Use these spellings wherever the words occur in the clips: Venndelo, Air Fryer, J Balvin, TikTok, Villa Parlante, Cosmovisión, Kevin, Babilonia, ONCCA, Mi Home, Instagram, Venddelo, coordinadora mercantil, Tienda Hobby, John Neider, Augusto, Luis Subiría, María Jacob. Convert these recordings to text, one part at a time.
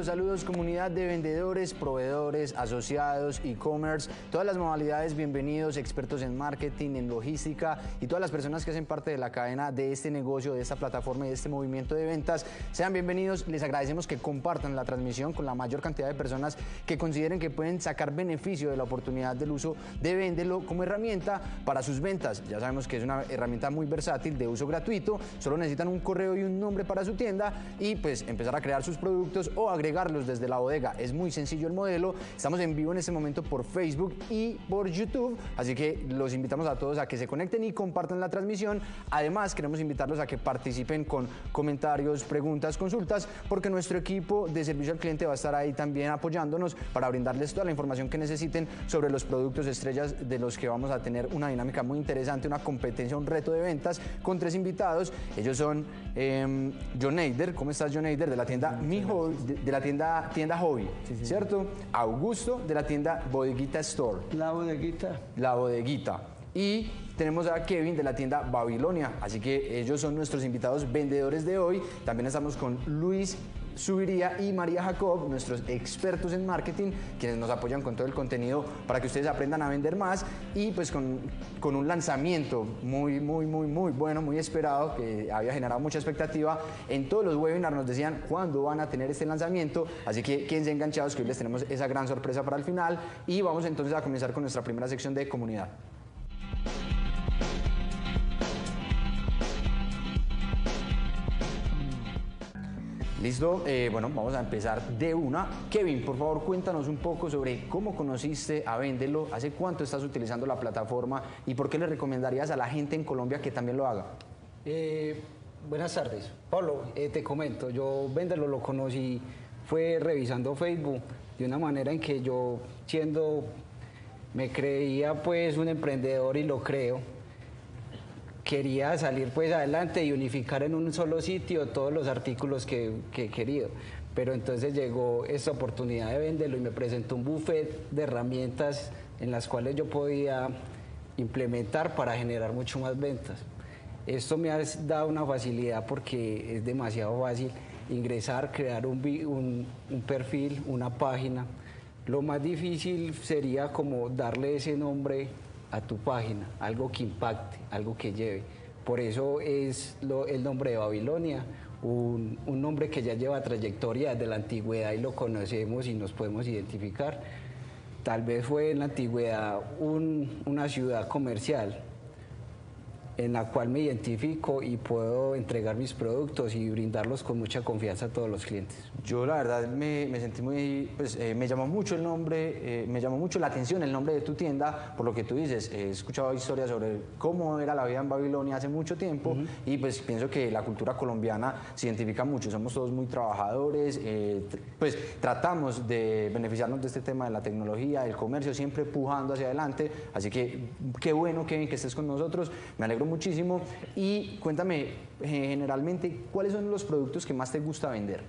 Saludos, comunidad de vendedores, proveedores, asociados, e-commerce, todas las modalidades, bienvenidos, expertos en marketing, en logística y todas las personas que hacen parte de la cadena de este negocio, de esta plataforma y de este movimiento de ventas. Sean bienvenidos, les agradecemos que compartan la transmisión con la mayor cantidad de personas que consideren que pueden sacar beneficio de la oportunidad del uso de Venndelo como herramienta para sus ventas. Ya sabemos que es una herramienta muy versátil, de uso gratuito, solo necesitan un correo y un nombre para su tienda y pues empezar a crear sus productos o agregarlos desde la bodega. Es muy sencillo el modelo. Estamos en vivo en este momento por Facebook y por YouTube, así que los invitamos a todos a que se conecten y compartan la transmisión. Además, queremos invitarlos a que participen con comentarios, preguntas, consultas, porque nuestro equipo de servicio al cliente va a estar ahí también apoyándonos para brindarles toda la información que necesiten sobre los productos estrellas de los que vamos a tener una dinámica muy interesante, una competencia, un reto de ventas con tres invitados. Ellos son John Neider. ¿Cómo estás, John Neider? De la tienda Mi Home, de la tienda Hobby, sí. ¿Cierto? Augusto, de la tienda Bodeguita Store. La bodeguita. Y tenemos a Kevin de la tienda Babilonia, así que ellos son nuestros invitados vendedores de hoy. También estamos con Luis Subiría y María Jacob, nuestros expertos en marketing, quienes nos apoyan con todo el contenido para que ustedes aprendan a vender más y pues con un lanzamiento muy bueno, muy esperado, que había generado mucha expectativa. En todos los webinars nos decían cuándo van a tener este lanzamiento, así que quédense enganchados que hoy les tenemos esa gran sorpresa para el final. Y vamos entonces a comenzar con nuestra primera sección de comunidad. Listo, bueno, vamos a empezar de una. Kevin, por favor, cuéntanos un poco sobre cómo conociste a Venndelo, hace cuánto estás utilizando la plataforma y por qué le recomendarías a la gente en Colombia que también lo haga. Buenas tardes, Pablo, te comento, yo Venddelo lo conocí, fue revisando Facebook, de una manera en que yo me creía pues un emprendedor y lo creo. Quería salir pues adelante y unificar en un solo sitio todos los artículos que he querido. Pero entonces llegó esta oportunidad de Venddelo y me presentó un buffet de herramientas en las cuales yo podía implementar para generar mucho más ventas. Esto me ha dado una facilidad porque es demasiado fácil ingresar, crear un perfil, una página. Lo más difícil sería como darle ese nombre a tu página, algo que impacte, algo que lleve. Por eso es el nombre de Babilonia, un nombre que ya lleva trayectoria desde la antigüedad y lo conocemos y nos podemos identificar. Tal vez fue en la antigüedad una ciudad comercial en la cual me identifico y puedo entregar mis productos y brindarlos con mucha confianza a todos los clientes. Yo la verdad me sentí muy, pues me llamó mucho el nombre, me llamó mucho la atención el nombre de tu tienda, por lo que tú dices. He escuchado historias sobre cómo era la vida en Babilonia hace mucho tiempo y pues pienso que la cultura colombiana se identifica mucho, somos todos muy trabajadores, pues tratamos de beneficiarnos de este tema de la tecnología, del comercio, siempre pujando hacia adelante, así que qué bueno, Kevin, que estés con nosotros, me alegro muchísimo. Y cuéntame generalmente, ¿cuáles son los productos que más te gusta vender?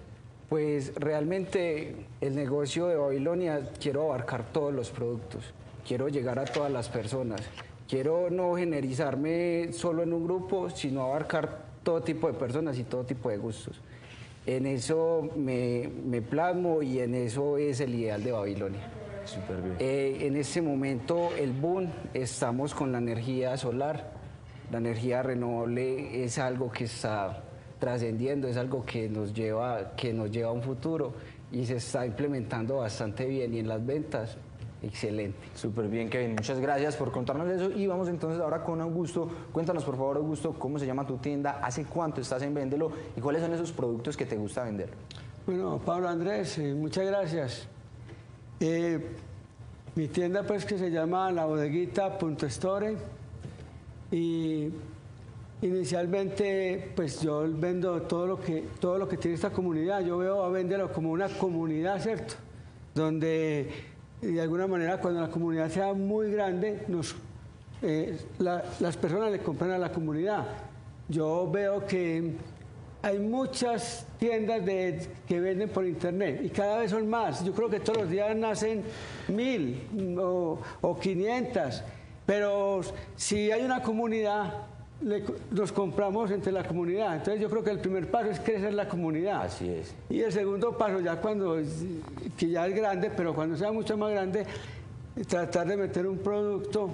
Pues realmente el negocio de Babilonia, quiero abarcar todos los productos, quiero llegar a todas las personas, quiero no generalizarme solo en un grupo, sino abarcar todo tipo de personas y todo tipo de gustos. En eso me plasmo y en eso es el ideal de Babilonia. Súper bien. En este momento el boom, estamos con la energía solar. La energía renovable es algo que está trascendiendo, es algo que nos lleva a un futuro y se está implementando bastante bien y en las ventas, excelente. Súper bien, Kevin, muchas gracias por contarnos eso y vamos entonces ahora con Augusto. Cuéntanos por favor, Augusto, ¿cómo se llama tu tienda? ¿Hace cuánto estás en Venddelo? ¿Y cuáles son esos productos que te gusta vender? Bueno, Pablo Andrés, muchas gracias. Mi tienda pues que se llama La Bodeguita.store. Y inicialmente pues yo vendo todo lo que tiene esta comunidad. Yo veo a Venddelo como una comunidad, ¿cierto? Donde de alguna manera cuando la comunidad sea muy grande, las personas le compran a la comunidad. Yo veo que hay muchas tiendas que venden por internet y cada vez son más. Yo creo que todos los días nacen 1000 o 500. Pero si hay una comunidad, nos compramos entre la comunidad. Entonces yo creo que el primer paso es crecer la comunidad. Así es. Y el segundo paso, ya cuando, que ya es grande, pero cuando sea mucho más grande, tratar de meter un producto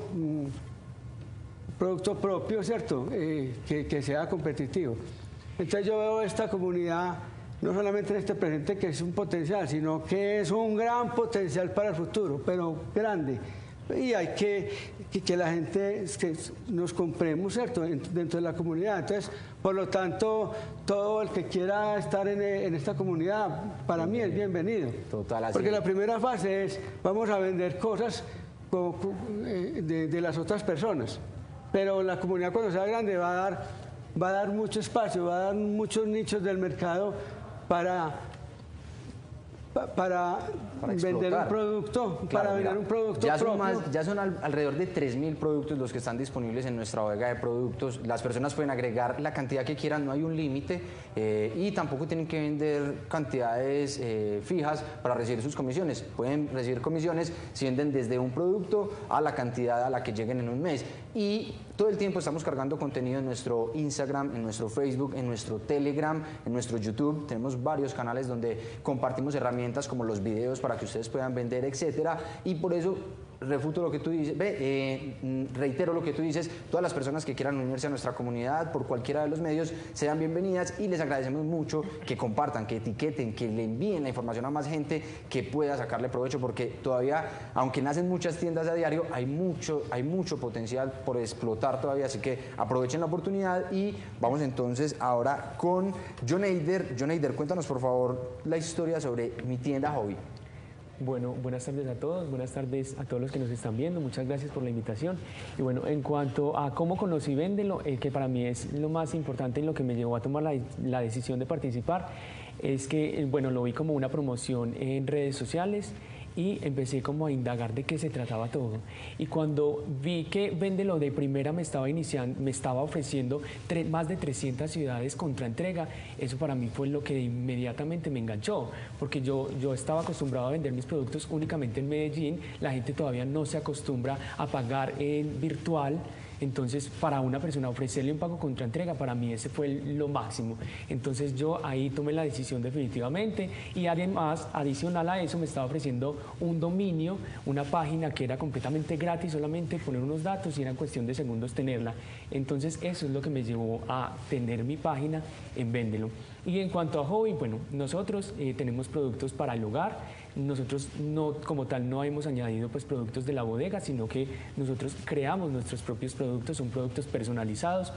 propio, ¿cierto? Que sea competitivo. Entonces yo veo esta comunidad, no solamente en este presente que es un potencial, sino que es un gran potencial para el futuro, pero grande. Y hay que la gente, que nos compremos, ¿cierto?, dentro de la comunidad. Entonces, por lo tanto, todo el que quiera estar en esta comunidad, para mí es bienvenido. Total, porque la primera fase es, vamos a vender cosas de las otras personas. Pero la comunidad, cuando sea grande, va a dar mucho espacio, va a dar muchos nichos del mercado para vender un producto, claro, para vender un producto ya propio. Ya son alrededor de 3.000 productos los que están disponibles en nuestra bodega de productos. Las personas pueden agregar la cantidad que quieran, no hay un límite, y tampoco tienen que vender cantidades fijas para recibir sus comisiones. Pueden recibir comisiones si venden desde un producto a la cantidad a la que lleguen en un mes. Y todo el tiempo estamos cargando contenido en nuestro Instagram, en nuestro Facebook, en nuestro Telegram, en nuestro YouTube. Tenemos varios canales donde compartimos herramientas como los videos para que ustedes puedan vender, etcétera. Y por eso refuto lo que tú dices, reitero lo que tú dices. Todas las personas que quieran unirse a nuestra comunidad por cualquiera de los medios sean bienvenidas, y les agradecemos mucho que compartan, que etiqueten, que le envíen la información a más gente que pueda sacarle provecho, porque todavía, aunque nacen muchas tiendas a diario, hay mucho potencial por explotar todavía, así que aprovechen la oportunidad. Y vamos entonces ahora con John Neider. John Neider, cuéntanos por favor la historia sobre Mi Tienda Hobby. Bueno, buenas tardes a todos, buenas tardes a todos los que nos están viendo, muchas gracias por la invitación. Y bueno, en cuanto a cómo conocí Venndelo, que para mí es lo más importante en lo que me llevó a tomar la decisión de participar, es que, bueno, lo vi como una promoción en redes sociales y empecé como a indagar de qué se trataba todo. Y cuando vi que Venndelo de primera me estaba ofreciendo más de 300 ciudades contra entrega, eso para mí fue lo que inmediatamente me enganchó, porque yo estaba acostumbrado a vender mis productos únicamente en Medellín. La gente todavía no se acostumbra a pagar en virtual. Entonces, para una persona ofrecerle un pago contra entrega, para mí ese fue lo máximo. Entonces, yo ahí tomé la decisión definitivamente, y además, adicional a eso, me estaba ofreciendo un dominio, una página que era completamente gratis, solamente poner unos datos y era cuestión de segundos tenerla. Entonces, eso es lo que me llevó a tener mi página en Venndelo. Y en cuanto a hobby, bueno, nosotros tenemos productos para el hogar. Nosotros no, como tal, no hemos añadido pues productos de la bodega, sino que nosotros creamos nuestros propios productos, son productos personalizados.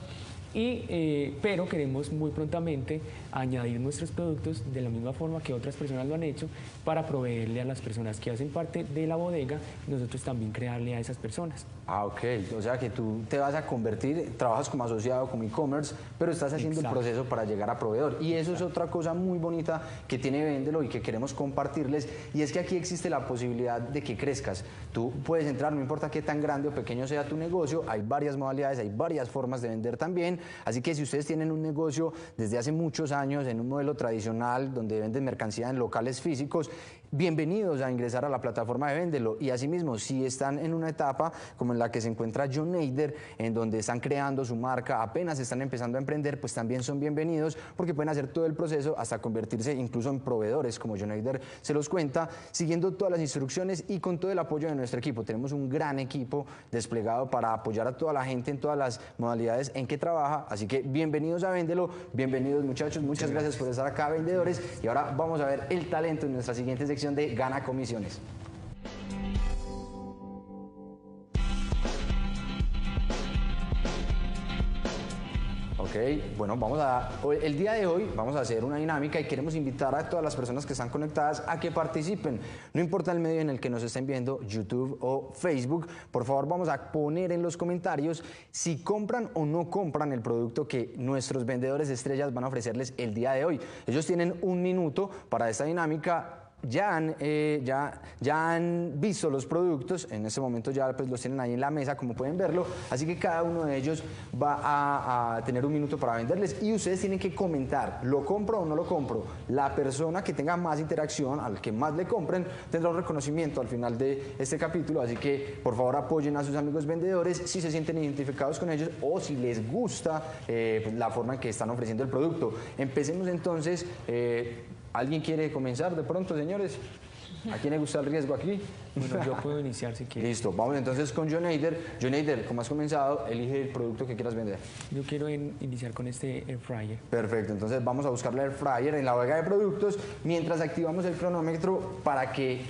Y, pero queremos muy prontamente añadir nuestros productos de la misma forma que otras personas lo han hecho, para proveerle a las personas que hacen parte de la bodega, nosotros también crearle a esas personas. Ah, ok. O sea que tú te vas a convertir, trabajas como asociado, como e-commerce, pero estás haciendo el proceso para llegar a proveedor. Y eso es otra cosa muy bonita que tiene Venndelo y que queremos compartirles, y es que aquí existe la posibilidad de que crezcas. Tú puedes entrar, no importa qué tan grande o pequeño sea tu negocio, hay varias modalidades, hay varias formas de vender también. Así que si ustedes tienen un negocio desde hace muchos años en un modelo tradicional donde venden mercancía en locales físicos, bienvenidos a ingresar a la plataforma de Venndelo. Y asimismo, si están en una etapa como en la que se encuentra John Neider, en donde están creando su marca, apenas están empezando a emprender, pues también son bienvenidos, porque pueden hacer todo el proceso hasta convertirse incluso en proveedores, como John Neider se los cuenta, siguiendo todas las instrucciones y con todo el apoyo de nuestro equipo. Tenemos un gran equipo desplegado para apoyar a toda la gente en todas las modalidades en que trabaja. Así que bienvenidos a Venndelo, bienvenidos muchachos, muchas gracias por estar acá, vendedores. Y ahora vamos a ver el talento en nuestra siguiente sección de Gana Comisiones. Ok, bueno, el día de hoy vamos a hacer una dinámica y queremos invitar a todas las personas que están conectadas a que participen. No importa el medio en el que nos estén viendo, YouTube o Facebook, por favor vamos a poner en los comentarios si compran o no compran el producto que nuestros vendedores estrellas van a ofrecerles el día de hoy. Ellos tienen un minuto para esta dinámica. Ya han visto los productos, en este momento ya pues, los tienen ahí en la mesa, como pueden verlo, así que cada uno de ellos va a tener un minuto para venderles y ustedes tienen que comentar, ¿lo compro o no lo compro? La persona que tenga más interacción, al que más le compren, tendrá un reconocimiento al final de este capítulo, así que por favor apoyen a sus amigos vendedores si se sienten identificados con ellos o si les gusta pues, la forma en que están ofreciendo el producto. Empecemos entonces... ¿Alguien quiere comenzar de pronto, señores? ¿A quién le gusta el riesgo aquí? Bueno, yo puedo iniciar si quieres. Listo, vamos entonces con John Neider. John Neider, como has comenzado, elige el producto que quieras vender. Yo quiero iniciar con este Air Fryer. Perfecto, entonces vamos a buscar el Air Fryer en la bodega de productos mientras activamos el cronómetro para que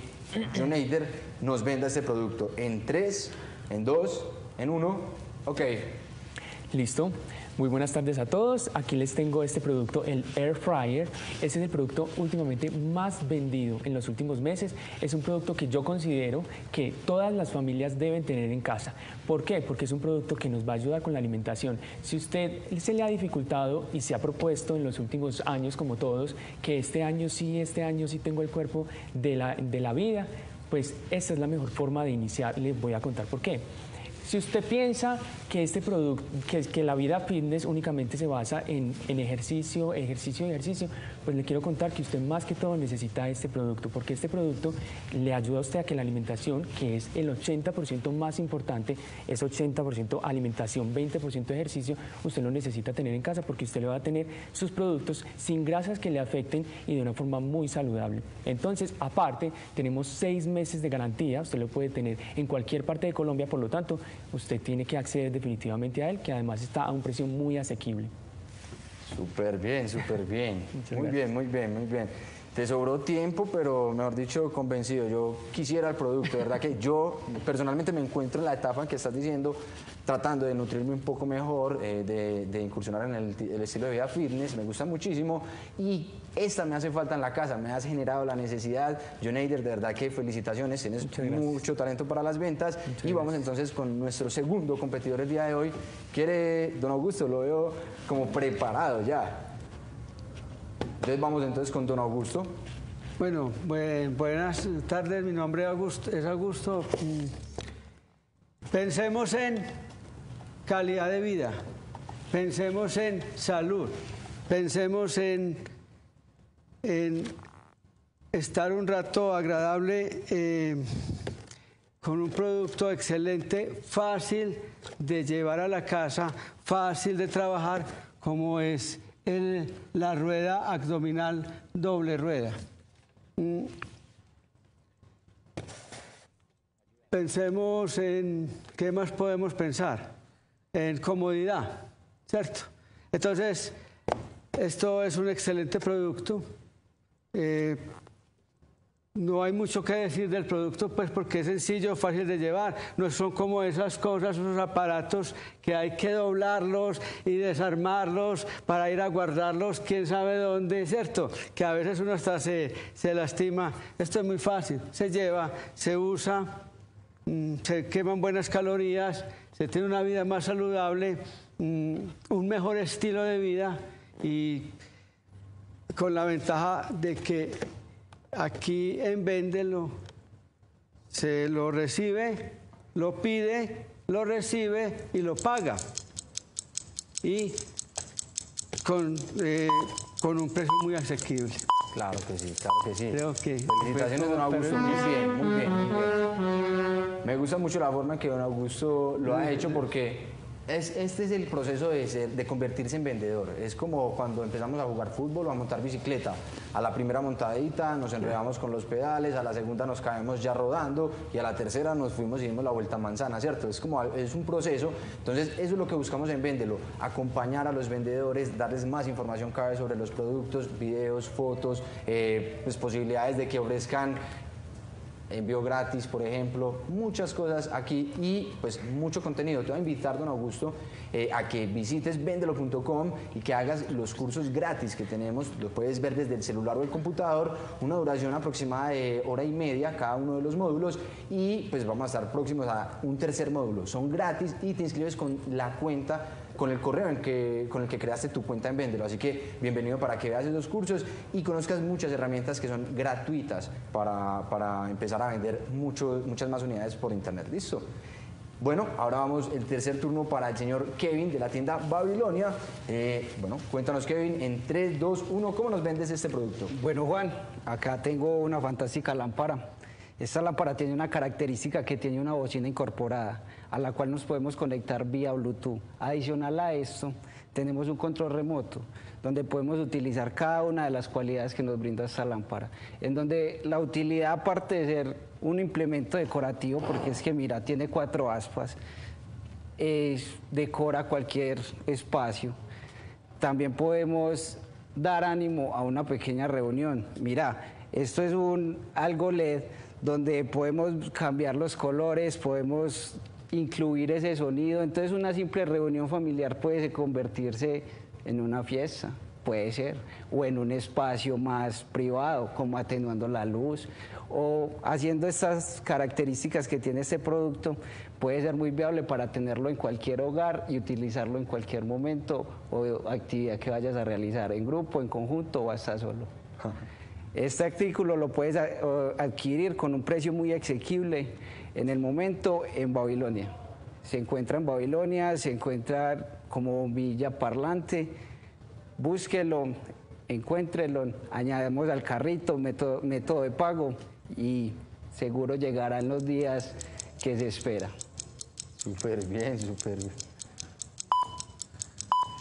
John Neider nos venda este producto. En 3, en 2, en 1, ok. Listo. Muy buenas tardes a todos, aquí les tengo este producto, el Air Fryer. Este es el producto últimamente más vendido en los últimos meses. Es un producto que yo considero que todas las familias deben tener en casa. ¿Por qué? Porque es un producto que nos va a ayudar con la alimentación. Si usted se le ha dificultado y se ha propuesto en los últimos años, como todos, que este año sí tengo el cuerpo de la vida, pues esta es la mejor forma de iniciar. Les voy a contar por qué. Si usted piensa que este producto, que la vida fitness únicamente se basa en ejercicio, pues le quiero contar que usted más que todo necesita este producto, porque este producto le ayuda a usted a que la alimentación, que es el 80% más importante, es 80% alimentación, 20% ejercicio, usted lo necesita tener en casa porque usted le va a tener sus productos sin grasas que le afecten y de una forma muy saludable. Entonces, aparte, tenemos 6 meses de garantía, usted lo puede tener en cualquier parte de Colombia, por lo tanto, usted tiene que acceder definitivamente a él, que además está a un precio muy asequible. Súper bien, súper bien. Muy bien. Te sobró tiempo, pero mejor dicho, convencido. Yo quisiera el producto, de verdad que yo personalmente me encuentro en la etapa en que estás diciendo, tratando de nutrirme un poco mejor, de incursionar en el estilo de vida fitness, me gusta muchísimo y esta me hace falta en la casa, me has generado la necesidad. John Neider, de verdad que felicitaciones, tienes mucho talento para las ventas. Y vamos entonces con nuestro segundo competidor el día de hoy. ¿Quiere, don Augusto? Lo veo como preparado ya. Entonces vamos entonces con don Augusto. Bueno, buenas tardes, mi nombre es Augusto. Pensemos en calidad de vida, pensemos en salud, pensemos en estar un rato agradable con un producto excelente, fácil de llevar a la casa, fácil de trabajar, como es la rueda abdominal doble rueda. Pensemos en qué más podemos pensar, en comodidad, ¿cierto? Entonces, esto es un excelente producto. No hay mucho que decir del producto, pues porque es sencillo, fácil de llevar. No son como esas cosas, esos aparatos que hay que doblarlos y desarmarlos para ir a guardarlos quién sabe dónde, ¿cierto? Que a veces uno hasta se lastima. Esto es muy fácil, se lleva, se usa, se queman buenas calorías, se tiene una vida más saludable, un mejor estilo de vida y con la ventaja de que aquí en Venndelo se lo recibe, lo pide, lo recibe y lo paga. Y con un precio muy asequible. Claro que sí, claro que sí. Creo que felicitaciones, don Augusto. Muy bien. Me gusta mucho la forma en que don Augusto lo ha hecho porque... Este es el proceso de convertirse en vendedor. Es como cuando empezamos a jugar fútbol o a montar bicicleta. A la primera montadita nos enredamos con los pedales, a la segunda nos caemos ya rodando y a la tercera nos fuimos y dimos la vuelta a manzana, ¿cierto? Es un proceso. Entonces, eso es lo que buscamos en Venndelo, acompañar a los vendedores, darles más información cada vez sobre los productos, videos, fotos, pues posibilidades de que ofrezcan envío gratis, por ejemplo, muchas cosas aquí y pues mucho contenido. Te voy a invitar, don Augusto, a que visites Venndelo.com y que hagas los cursos gratis que tenemos. Los puedes ver desde el celular o el computador, una duración aproximada de hora y media cada uno de los módulos, y pues vamos a estar próximos a un tercer módulo. Son gratis y te inscribes con la cuenta, con el correo con el que creaste tu cuenta en Venndelo. Así que bienvenido para que veas esos cursos y conozcas muchas herramientas que son gratuitas para empezar a vender muchas más unidades por internet. ¿Listo? Bueno, ahora vamos el tercer turno para el señor Kevin de la tienda Babilonia. Bueno, cuéntanos, Kevin, en 3, 2, 1, ¿cómo nos vendes este producto? Bueno, Juan, acá tengo una fantástica lámpara. Esta lámpara tiene una característica que tiene una bocina incorporada, a la cual nos podemos conectar vía Bluetooth. Adicional a esto, tenemos un control remoto, donde podemos utilizar cada una de las cualidades que nos brinda esta lámpara, en donde la utilidad, aparte de ser un implemento decorativo, porque es que mira, tiene 4 aspas, decora cualquier espacio. También podemos dar ánimo a una pequeña reunión. Mira, esto es algo LED, donde podemos cambiar los colores, podemos incluir ese sonido. Entonces una simple reunión familiar puede convertirse en una fiesta, puede ser, o en un espacio más privado, como atenuando la luz, o haciendo estas características que tiene este producto, puede ser muy viable para tenerlo en cualquier hogar y utilizarlo en cualquier momento o actividad que vayas a realizar, en grupo, en conjunto o hasta solo. Este artículo lo puedes adquirir con un precio muy asequible en el momento en Babilonia. Se encuentra en Babilonia, se encuentra como Villa Parlante. Búsquelo, encuéntrelo, añadimos al carrito método de pago y seguro llegará en los días que se espera. Súper bien, súper bien.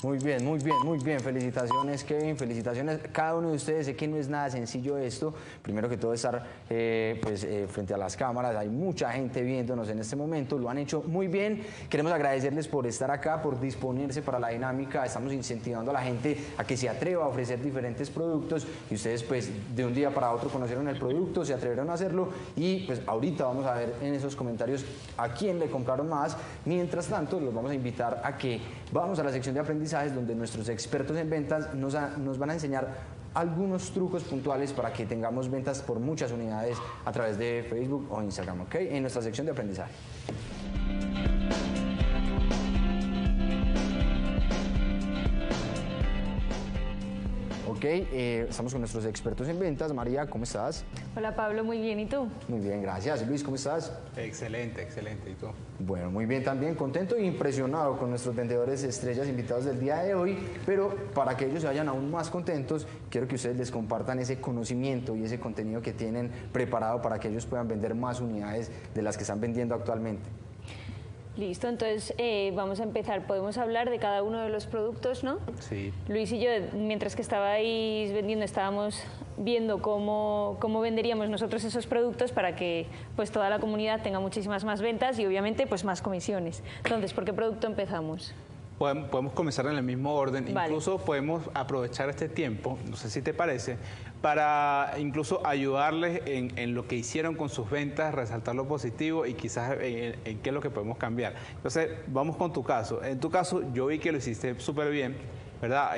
Muy bien, muy bien, muy bien. Felicitaciones, Kevin, felicitaciones cada uno de ustedes. Sé que no es nada sencillo esto. Primero que todo, estar frente a las cámaras. Hay mucha gente viéndonos en este momento. Lo han hecho muy bien. Queremos agradecerles por estar acá, por disponerse para la dinámica. Estamos incentivando a la gente a que se atreva a ofrecer diferentes productos. Y ustedes, pues, de un día para otro conocieron el producto, se atrevieron a hacerlo. Y, pues, ahorita vamos a ver en esos comentarios a quién le compraron más. Mientras tanto, los vamos a invitar a que vamos a la sección de aprendizaje, donde nuestros expertos en ventas nos van a enseñar algunos trucos puntuales para que tengamos ventas por muchas unidades a través de Facebook o Instagram, ¿ok? En nuestra sección de aprendizaje. Ok, estamos con nuestros expertos en ventas. María, ¿cómo estás? Hola, Pablo, muy bien, ¿y tú? Muy bien, gracias. Luis, ¿cómo estás? Excelente, excelente, ¿y tú? Bueno, muy bien también, contento e impresionado con nuestros vendedores estrellas invitados del día de hoy, pero para que ellos se vayan aún más contentos, quiero que ustedes les compartan ese conocimiento y ese contenido que tienen preparado para que ellos puedan vender más unidades de las que están vendiendo actualmente. Listo, entonces vamos a empezar. Podemos hablar de cada uno de los productos, ¿no? Sí. Luis y yo, mientras que estabais vendiendo, estábamos viendo cómo venderíamos nosotros esos productos para que pues toda la comunidad tenga muchísimas más ventas y obviamente pues más comisiones. Entonces, ¿por qué producto empezamos? Podemos comenzar en el mismo orden. Vale. Incluso podemos aprovechar este tiempo, no sé si te parece, para incluso ayudarles en lo que hicieron con sus ventas, resaltar lo positivo y quizás en qué es lo que podemos cambiar. Entonces, vamos con tu caso. En tu caso, yo vi que lo hiciste súper bien, ¿verdad?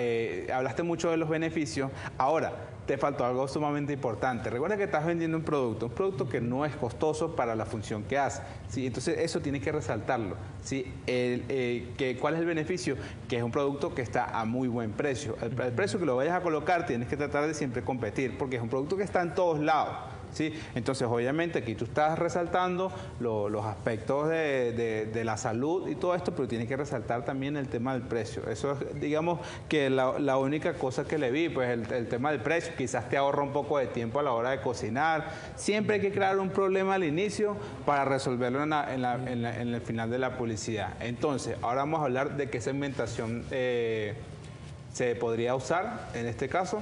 Hablaste mucho de los beneficios. Ahora, te faltó algo sumamente importante. Recuerda que estás vendiendo un producto que no es costoso para la función que hace, ¿sí? Entonces, eso tienes que resaltarlo, ¿sí? ¿Cuál es el beneficio? Que es un producto que está a muy buen precio. El precio que lo vayas a colocar tienes que tratar de siempre competir, porque es un producto que está en todos lados, ¿sí? Entonces, obviamente, aquí tú estás resaltando los aspectos de la salud y todo esto, pero tienes que resaltar también el tema del precio. Eso es, digamos, que la única cosa que le vi, pues el tema del precio. Quizás te ahorra un poco de tiempo a la hora de cocinar. Siempre hay que crear un problema al inicio para resolverlo en el final de la publicidad. Entonces, ahora vamos a hablar de qué segmentación se podría usar en este caso.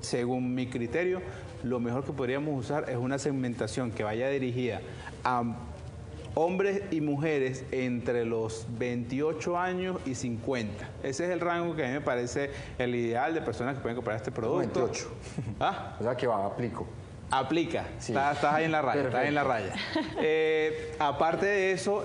Según mi criterio, lo mejor que podríamos usar es una segmentación que vaya dirigida a hombres y mujeres entre los 28 años y 50. Ese es el rango que a mí me parece el ideal de personas que pueden comprar este producto. 28. ¿Ah? O sea que va, aplico. Aplica, sí. Estás ahí en la raya. Estás en la raya. Aparte de eso,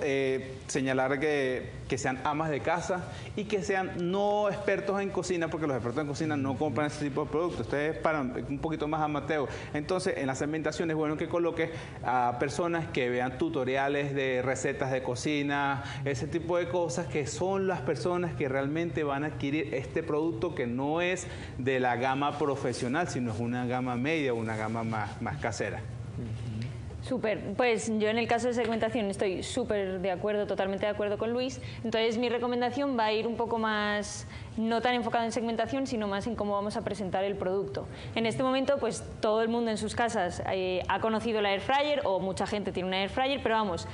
señalar que sean amas de casa y que sean no expertos en cocina, porque los expertos en cocina no compran ese tipo de productos. Ustedes paran un poquito más amateur. Entonces, en la segmentación es bueno que coloques a personas que vean tutoriales de recetas de cocina, ese tipo de cosas, que son las personas que realmente van a adquirir este producto, que no es de la gama profesional, sino es una gama media, una gama más casera. Súper, pues yo en el caso de segmentación estoy súper de acuerdo, totalmente de acuerdo con Luis. Entonces mi recomendación va a ir un poco más, no tan enfocada en segmentación, sino más en cómo vamos a presentar el producto. En este momento, pues todo el mundo en sus casas ha conocido la Air Fryer, o mucha gente tiene una Air Fryer, pero vamos,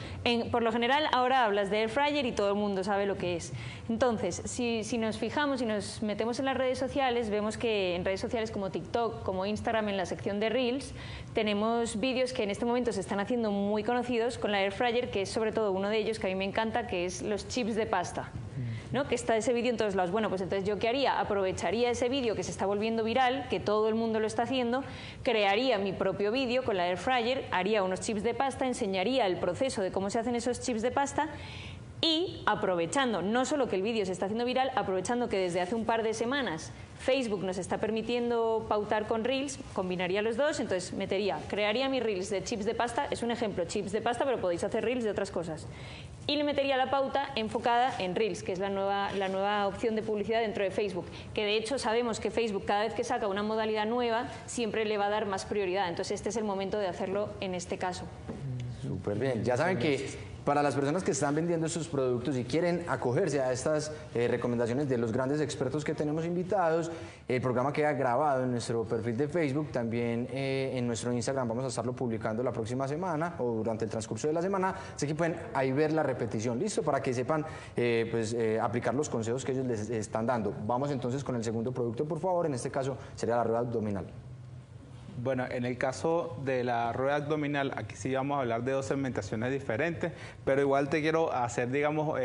por lo general ahora hablas de Air Fryer y todo el mundo sabe lo que es. Entonces, si nos fijamos y nos metemos en las redes sociales, vemos que en redes sociales como TikTok, como Instagram, en la sección de Reels, tenemos vídeos que en este momento se están haciendo muy conocidos con la Air Fryer, que es sobre todo uno de ellos que a mí me encanta, que es los chips de pasta, ¿no? Que está ese vídeo en todos lados. Bueno, pues entonces yo ¿qué haría? Aprovecharía ese vídeo que se está volviendo viral, que todo el mundo lo está haciendo, crearía mi propio vídeo con la Air Fryer, haría unos chips de pasta, enseñaría el proceso de cómo se hacen esos chips de pasta. Y aprovechando, no solo que el vídeo se está haciendo viral, aprovechando que desde hace un par de semanas Facebook nos está permitiendo pautar con Reels, combinaría los dos, entonces crearía mis Reels de chips de pasta, es un ejemplo, chips de pasta, pero podéis hacer Reels de otras cosas. Y le metería la pauta enfocada en Reels, que es la nueva opción de publicidad dentro de Facebook, que de hecho sabemos que Facebook cada vez que saca una modalidad nueva siempre le va a dar más prioridad, entonces este es el momento de hacerlo en este caso. Súper bien, ya saben que... Para las personas que están vendiendo sus productos y quieren acogerse a estas recomendaciones de los grandes expertos que tenemos invitados, el programa queda grabado en nuestro perfil de Facebook, también en nuestro Instagram vamos a estarlo publicando la próxima semana o durante el transcurso de la semana, así que pueden ahí ver la repetición, listo, para que sepan aplicar los consejos que ellos les están dando. Vamos entonces con el segundo producto, por favor, en este caso sería la rueda abdominal. Bueno, en el caso de la rueda abdominal, aquí sí vamos a hablar de dos segmentaciones diferentes, pero igual te quiero hacer, digamos,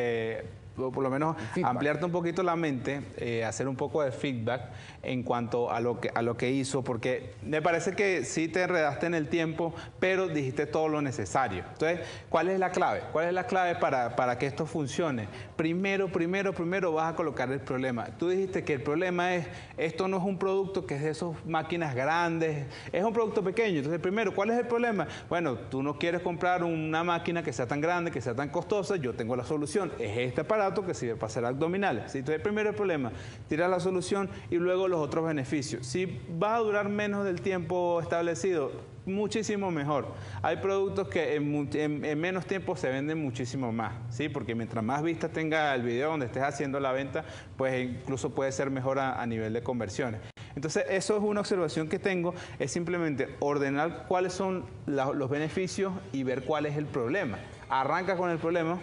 por lo menos feedback. Ampliarte un poquito la mente, hacer un poco de feedback en cuanto a lo que hizo, porque me parece que sí te enredaste en el tiempo, pero dijiste todo lo necesario. Entonces, ¿cuál es la clave? ¿Cuál es la clave para que esto funcione? Primero vas a colocar el problema. Tú dijiste que el problema es, esto no es un producto que es de esas máquinas grandes, es un producto pequeño. Entonces, primero, ¿cuál es el problema? Bueno, tú no quieres comprar una máquina que sea tan grande, que sea tan costosa, yo tengo la solución, es este aparato que sirve para hacer abdominales. Si entonces primero el problema, tirar la solución y luego los otros beneficios. Si va a durar menos del tiempo establecido, muchísimo mejor. Hay productos que en menos tiempo se venden muchísimo más, ¿sí? Porque mientras más vistas tenga el video donde estés haciendo la venta, pues incluso puede ser mejor a nivel de conversiones. Entonces, eso es una observación que tengo, es simplemente ordenar cuáles son los beneficios y ver cuál es el problema. Arranca con el problema.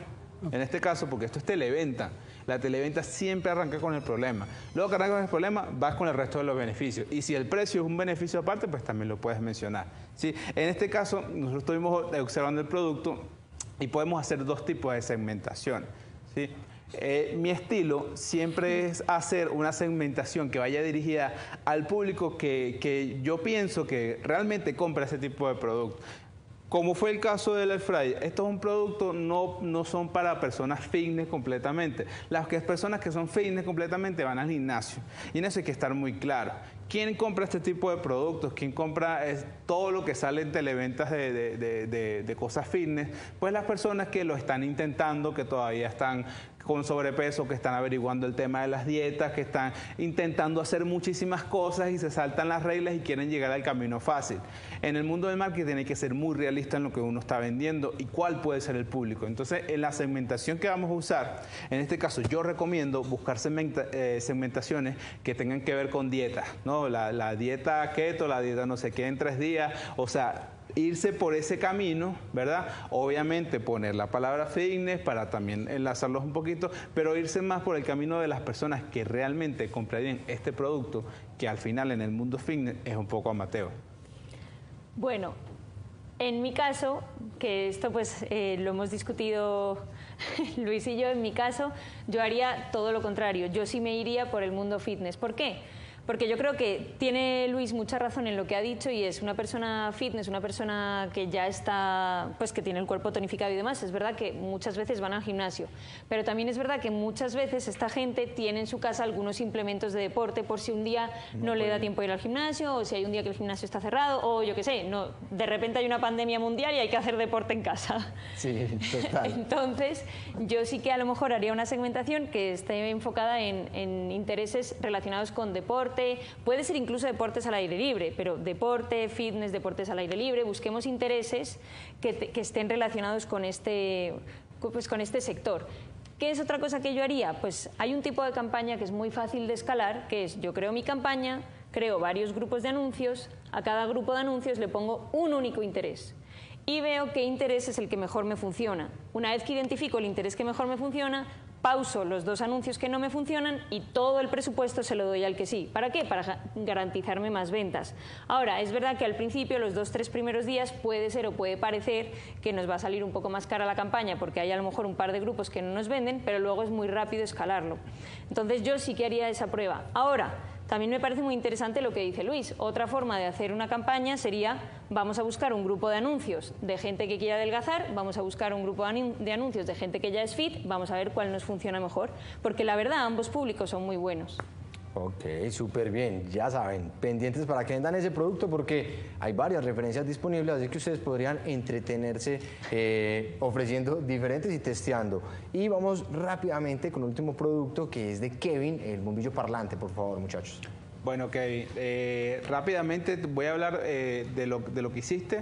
En este caso, porque esto es televenta, la televenta siempre arranca con el problema. Luego que arranca con el problema, vas con el resto de los beneficios. Y si el precio es un beneficio aparte, pues también lo puedes mencionar, ¿sí? En este caso, nosotros estuvimos observando el producto y podemos hacer dos tipos de segmentación, ¿sí? Mi estilo siempre es hacer una segmentación que vaya dirigida al público que yo pienso que realmente compra ese tipo de producto. Como fue el caso del Air Fryer, esto es un producto, no son para personas fitness completamente. Las personas que son fitness completamente van al gimnasio. Y en eso hay que estar muy claro. ¿Quién compra este tipo de productos? ¿Quién compra todo lo que sale en televentas de cosas fitness? Pues las personas que lo están intentando, que todavía están con sobrepeso, que están averiguando el tema de las dietas, que están intentando hacer muchísimas cosas y se saltan las reglas y quieren llegar al camino fácil. En el mundo del marketing hay que ser muy realista en lo que uno está vendiendo y cuál puede ser el público. Entonces, en la segmentación que vamos a usar, en este caso yo recomiendo buscar segmentaciones que tengan que ver con dietas, ¿no? La dieta keto, la dieta no sé qué en 3 días, o sea, irse por ese camino, ¿verdad? Obviamente poner la palabra fitness para también enlazarlos un poquito, pero irse más por el camino de las personas que realmente comprarían este producto, que al final en el mundo fitness es un poco amateur. Bueno, en mi caso, que esto pues lo hemos discutido Luis y yo, en mi caso yo haría todo lo contrario, yo sí me iría por el mundo fitness. ¿Por qué? Porque yo creo que tiene Luis mucha razón en lo que ha dicho, y es una persona fitness, una persona que ya está, pues que tiene el cuerpo tonificado y demás. Es verdad que muchas veces van al gimnasio, pero también es verdad que muchas veces esta gente tiene en su casa algunos implementos de deporte por si un día no le da tiempo a ir al gimnasio, o si hay un día que el gimnasio está cerrado, o yo qué sé, no, de repente hay una pandemia mundial y hay que hacer deporte en casa. Sí, total. Entonces, yo sí que a lo mejor haría una segmentación que esté enfocada en intereses relacionados con deporte. Puede ser incluso deportes al aire libre, pero deporte, fitness, deportes al aire libre. Busquemos intereses que estén relacionados con este sector. ¿Qué es otra cosa que yo haría? Pues hay un tipo de campaña que es muy fácil de escalar, que es: yo creo mi campaña, creo varios grupos de anuncios, a cada grupo de anuncios le pongo un único interés y veo qué interés es el que mejor me funciona. Una vez que identifico el interés que mejor me funciona, pauso los dos anuncios que no me funcionan y todo el presupuesto se lo doy al que sí. ¿Para qué? Para garantizarme más ventas. Ahora, es verdad que al principio, los dos, tres primeros días, puede ser o puede parecer que nos va a salir un poco más cara la campaña porque hay a lo mejor un par de grupos que no nos venden, pero luego es muy rápido escalarlo. Entonces, yo sí que haría esa prueba. Ahora, también me parece muy interesante lo que dice Luis. Otra forma de hacer una campaña sería: vamos a buscar un grupo de anuncios de gente que quiere adelgazar, vamos a buscar un grupo de anuncios de gente que ya es fit, vamos a ver cuál nos funciona mejor, porque la verdad ambos públicos son muy buenos. Ok, súper bien, ya saben, pendientes para que vendan ese producto, porque hay varias referencias disponibles, así que ustedes podrían entretenerse ofreciendo diferentes y testeando. Y vamos rápidamente con el último producto, que es de Kevin, el bombillo parlante. Por favor, muchachos. Bueno, Kevin, rápidamente voy a hablar de lo que hiciste.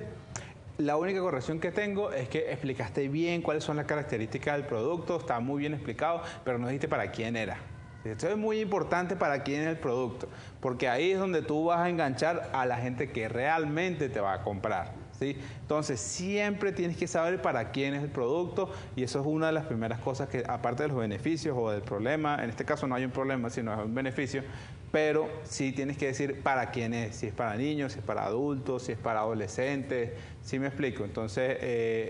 La única corrección que tengo es que explicaste bien cuáles son las características del producto, está muy bien explicado, pero no dijiste para quién era. Esto es muy importante, para quién es el producto, porque ahí es donde tú vas a enganchar a la gente que realmente te va a comprar, ¿sí? Entonces, siempre tienes que saber para quién es el producto, y eso es una de las primeras cosas que, aparte de los beneficios o del problema, en este caso no hay un problema, sino es un beneficio, pero sí tienes que decir para quién es, si es para niños, si es para adultos, si es para adolescentes, ¿sí me explico? Entonces,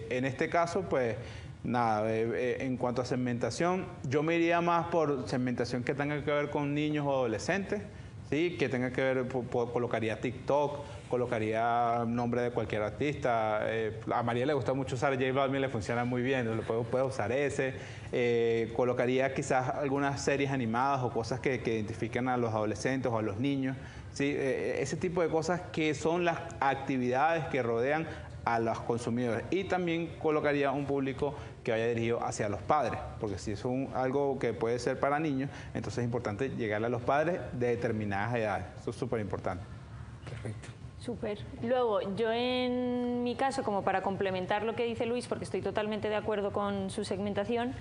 en este caso, pues, nada, en cuanto a segmentación, yo me iría más por segmentación que tenga que ver con niños o adolescentes, ¿sí? Que tenga que ver, colocaría TikTok, colocaría nombre de cualquier artista. A María le gusta mucho usar J Balvin, le funciona muy bien, lo puede usar ese. Colocaría quizás algunas series animadas o cosas que identifiquen a los adolescentes o a los niños, ¿sí? Ese tipo de cosas que son las actividades que rodean a los consumidores, y también colocaría un público que vaya dirigido hacia los padres, porque si es algo que puede ser para niños, entonces es importante llegarle a los padres de determinadas edades. Eso es súper importante. Perfecto. Súper. Luego, yo en mi caso, como para complementar lo que dice Luis, porque estoy totalmente de acuerdo con su segmentación,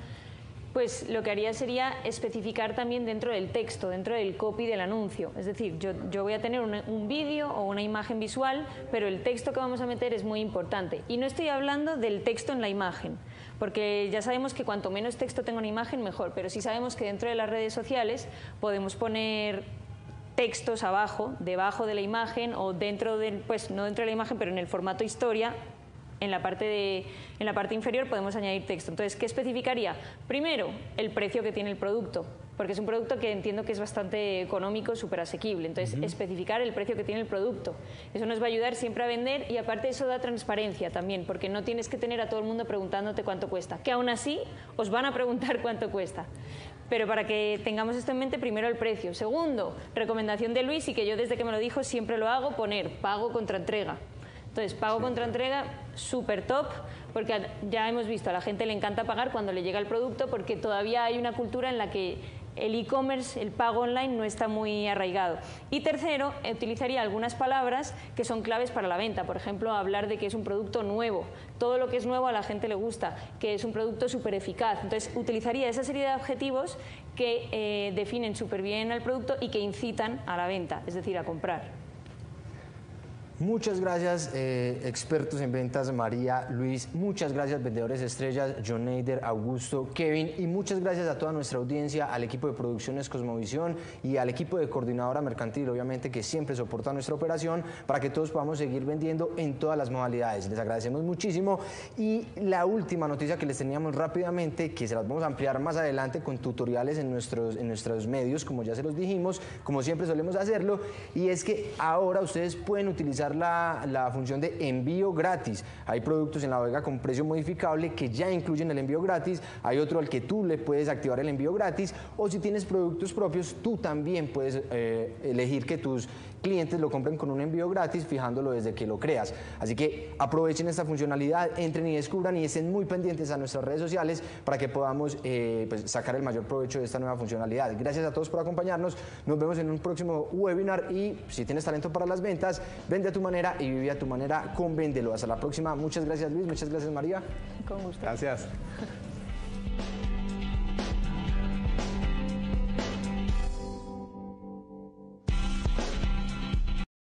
pues lo que haría sería especificar también dentro del texto, dentro del copy del anuncio. Es decir, yo voy a tener un vídeo o una imagen visual, pero el texto que vamos a meter es muy importante. Y no estoy hablando del texto en la imagen, porque ya sabemos que cuanto menos texto tenga una imagen, mejor. Pero sí sabemos que dentro de las redes sociales podemos poner textos abajo, debajo de la imagen, o dentro de, pues no dentro de la imagen, pero en el formato historia. En la parte inferior podemos añadir texto. Entonces, ¿qué especificaría? Primero, el precio que tiene el producto, porque es un producto que entiendo que es bastante económico, súper asequible. Entonces, especificar el precio que tiene el producto. Eso nos va a ayudar siempre a vender, y aparte eso da transparencia también, porque no tienes que tener a todo el mundo preguntándote cuánto cuesta, que aún así os van a preguntar cuánto cuesta. Pero para que tengamos esto en mente, primero el precio. Segundo, recomendación de Luis, y que yo desde que me lo dijo siempre lo hago, poner pago contra entrega. Entonces, pago contra entrega, súper top, porque ya hemos visto, a la gente le encanta pagar cuando le llega el producto, porque todavía hay una cultura en la que el e-commerce, el pago online, no está muy arraigado. Y tercero, utilizaría algunas palabras que son claves para la venta. Por ejemplo, hablar de que es un producto nuevo. Todo lo que es nuevo a la gente le gusta, que es un producto súper eficaz. Entonces, utilizaría esa serie de objetivos que definen súper bien al producto y que incitan a la venta, es decir, a comprar. Muchas gracias, expertos en ventas, María, Luis. Muchas gracias, vendedores estrellas, John Neider, Augusto, Kevin. Y muchas gracias a toda nuestra audiencia, al equipo de producciones Cosmovisión y al equipo de coordinadora mercantil, obviamente, que siempre soporta nuestra operación para que todos podamos seguir vendiendo en todas las modalidades. Les agradecemos muchísimo. Y la última noticia que les teníamos rápidamente, que se las vamos a ampliar más adelante con tutoriales en nuestros medios, como ya se los dijimos, como siempre solemos hacerlo, y es que ahora ustedes pueden utilizar la función de envío gratis. Hay productos en la bodega con precio modificable que ya incluyen el envío gratis, hay otro al que tú le puedes activar el envío gratis, o si tienes productos propios, tú también puedes elegir que tus clientes lo compren con un envío gratis, fijándolo desde que lo creas. Así que aprovechen esta funcionalidad, entren y descubran y estén muy pendientes a nuestras redes sociales para que podamos pues sacar el mayor provecho de esta nueva funcionalidad. Gracias a todos por acompañarnos, nos vemos en un próximo webinar y si tienes talento para las ventas, vende a tu manera y vive a tu manera con Venndelo. Hasta la próxima. Muchas gracias, Luis. Muchas gracias, María. Con gusto. Gracias.